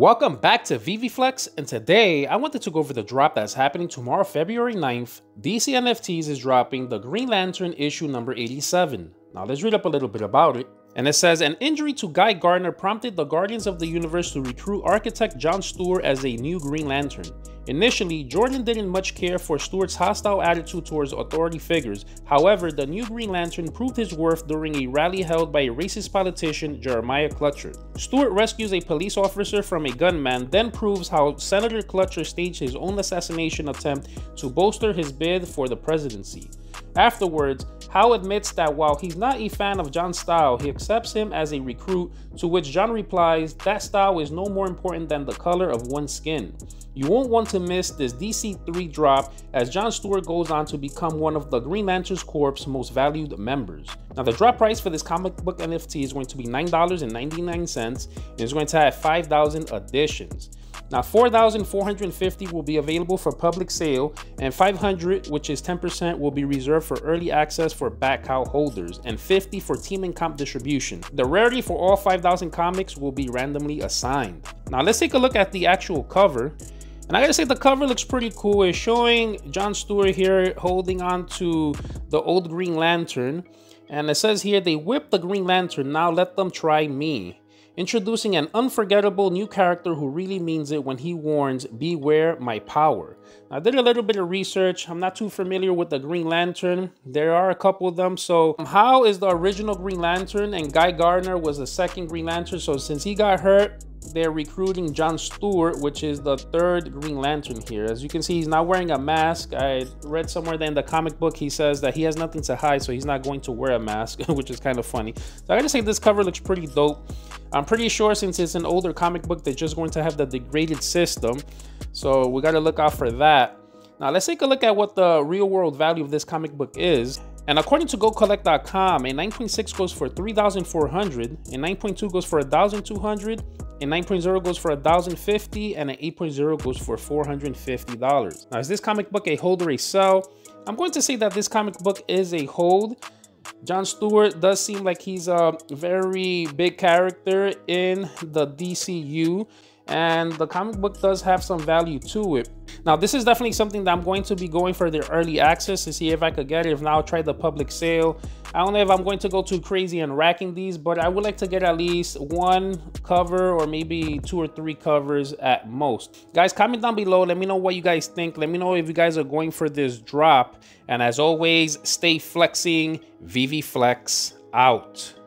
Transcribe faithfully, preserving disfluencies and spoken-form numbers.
Welcome back to VeVeFlex, and today I wanted to go over the drop that's happening tomorrow, February ninth. D C N F Ts is dropping the Green Lantern issue number eighty-seven. Now let's read up a little bit about it. And it says, an injury to Guy Gardner prompted the Guardians of the Universe to recruit architect John Stewart as a new Green Lantern. Initially, Jordan didn't much care for Stewart's hostile attitude towards authority figures. However, the new Green Lantern proved his worth during a rally held by a racist politician, Jeremiah Clutcher. Stewart rescues a police officer from a gunman, then proves how Senator Clutcher staged his own assassination attempt to bolster his bid for the presidency. Afterwards, Hal admits that while he's not a fan of John's style, he accepts him as a recruit, to which John replies, that style is no more important than the color of one's skin. You won't want to miss this D C three drop, as John Stewart goes on to become one of the Green Lantern Corps' most valued members. Now the drop price for this comic book N F T is going to be nine ninety-nine, and it's going to have five thousand editions. Now four thousand four hundred fifty will be available for public sale, and five hundred, which is ten percent, will be reserved for early access for back cow holders, and fifty for team and comp distribution. The rarity for all five thousand comics will be randomly assigned. Now let's take a look at the actual cover. And I gotta say, the cover looks pretty cool. It's showing John Stewart here holding on to the old Green Lantern. And it says here, they whipped the Green Lantern, now let them try me. Introducing an unforgettable new character who really means it when he warns, beware my power. Now, I did a little bit of research. I'm not too familiar with the Green Lantern. There are a couple of them. So Hal is the original Green Lantern, and Guy Gardner was the second Green Lantern. So since he got hurt, they're recruiting John Stewart, which is the third Green Lantern here. As you can see, he's not wearing a mask. I read somewhere that in the comic book he says that he has nothing to hide, so he's not going to wear a mask, which is kind of funny. So I gotta say, this cover looks pretty dope. I'm pretty sure since it's an older comic book, they're just going to have the degraded system, so we gotta look out for that. Now let's take a look at what the real world value of this comic book is. And according to go collect dot com, a nine point six goes for three thousand four hundred, a nine point two goes for one thousand two hundred, a nine point zero goes for one thousand fifty, and an eight point zero goes for four hundred fifty dollars. Now, is this comic book a hold or a sell? I'm going to say that this comic book is a hold. John Stewart does seem like he's a very big character in the D C U, and the comic book does have some value to it. Now, this is definitely something that I'm going to be going for their early access to see if I could get it. If not, I'll try the public sale. I don't know if I'm going to go too crazy and racking these, but I would like to get at least one cover or maybe two or three covers at most. Guys, comment down below. Let me know what you guys think. Let me know if you guys are going for this drop. And as always, stay flexing. VeVeFlex out.